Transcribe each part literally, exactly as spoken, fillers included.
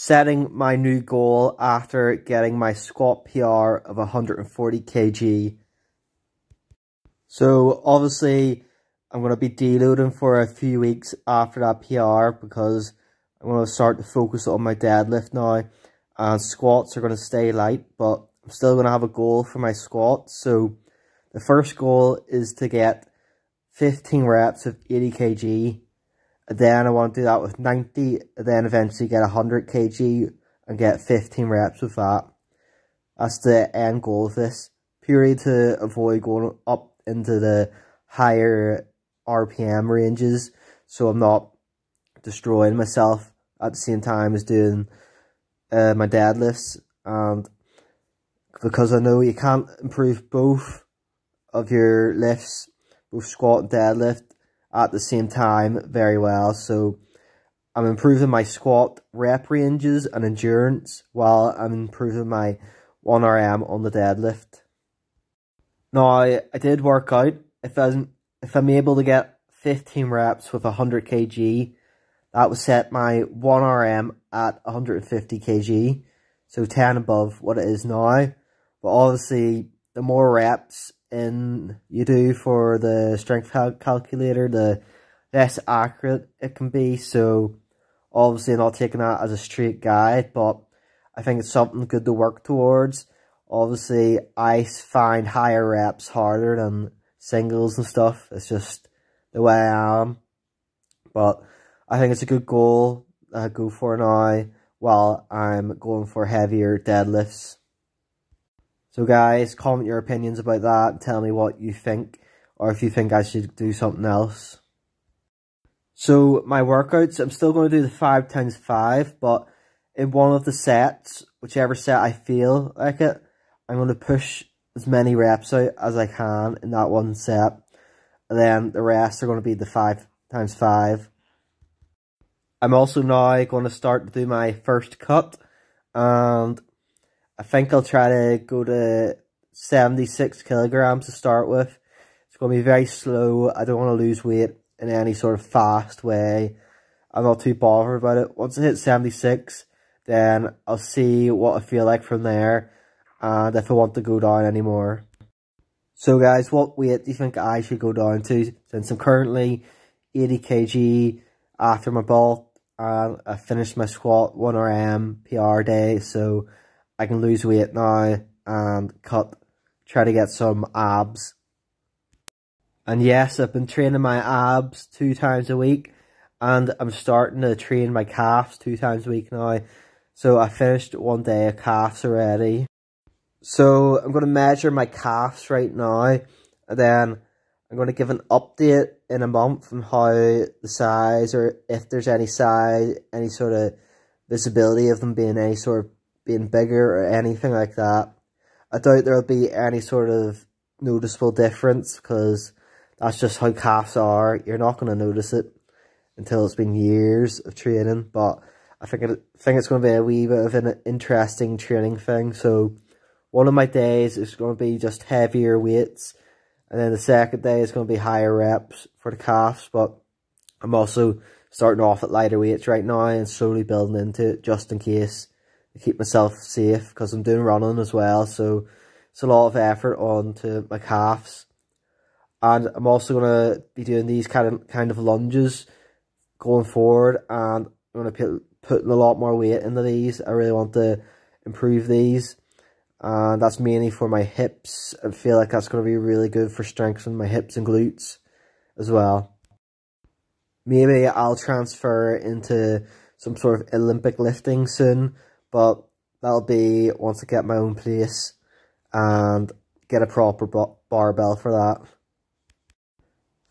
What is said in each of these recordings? setting my new goal after getting my squat P R of one hundred forty kilograms. So obviously I'm going to be deloading for a few weeks after that P R because I'm going to start to focus on my deadlift now, and squats are going to stay light, but I'm still going to have a goal for my squats. So the first goal is to get fifteen reps of eighty kilograms, and then I want to do that with ninety, and then eventually get one hundred kilograms and get fifteen reps with that. That's the end goal of this, purely to avoid going up into the higher R P M ranges, so I'm not destroying myself at the same time as doing uh, my deadlifts. And because I know you can't improve both of your lifts, both squat and deadlift, at the same time very well, so I'm improving my squat rep ranges and endurance while I'm improving my one R M on the deadlift. Now I, I did work out, if I'm, if I'm able to get fifteen reps with one hundred kilograms, that would set my one R M at one hundred fifty kilograms, so ten above what it is now. But obviously the more reps in you do for the strength cal calculator, the less accurate it can be, so obviously I'm not taking that as a straight guide, but I think it's something good to work towards. Obviously I find higher reps harder than singles and stuff, it's just the way I am, but I think it's a good goal that I go for now while I'm going for heavier deadlifts. So guys, comment your opinions about that and tell me what you think, or if you think I should do something else. So my workouts, I'm still going to do the five times five, but in one of the sets, whichever set I feel like it, I'm going to push as many reps out as I can in that one set, and then the rest are going to be the five times five. I'm also now going to start to do my first cut, and I think I'll try to go to seventy-six kilograms to start with. It's going to be very slow. I don't want to lose weight in any sort of fast way. I'm not too bothered about it. Once I hit seventy-six, then I'll see what I feel like from there and if I want to go down anymore. So guys, what weight do you think I should go down to, since I'm currently eighty kilograms after my bulk and I finished my squat one R M P R day, so I can lose weight now and cut, try to get some abs. And yes, I've been training my abs two times a week, and I'm starting to train my calves two times a week now. So I finished one day of calves already. So I'm going to measure my calves right now, and then I'm going to give an update in a month on how the size, or if there's any size, any sort of visibility of them being any sort of being bigger or anything like that. I doubt there'll be any sort of noticeable difference because that's just how calves are. You're not going to notice it until it's been years of training, but I think, it, I think it's going to be a wee bit of an interesting training thing. So one of my days is going to be just heavier weights, and then the second day is going to be higher reps for the calves, but I'm also starting off at lighter weights right now and slowly building into it just in case, keep myself safe, because I'm doing running as well, so it's a lot of effort onto my calves. And I'm also going to be doing these kind of kind of lunges going forward, and I'm going to be putting a lot more weight into these. I really want to improve these, and that's mainly for my hips. I feel like that's going to be really good for strengthening my hips and glutes as well. Maybe I'll transfer into some sort of Olympic lifting soon, but that'll be once I get my own place and get a proper barbell for that.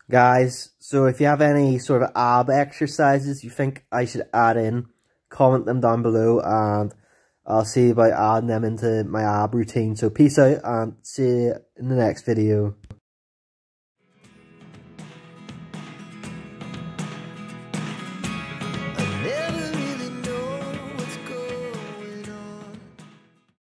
Guys, so if you have any sort of ab exercises you think I should add in, comment them down below and I'll see about adding them into my ab routine. So peace out and see you in the next video.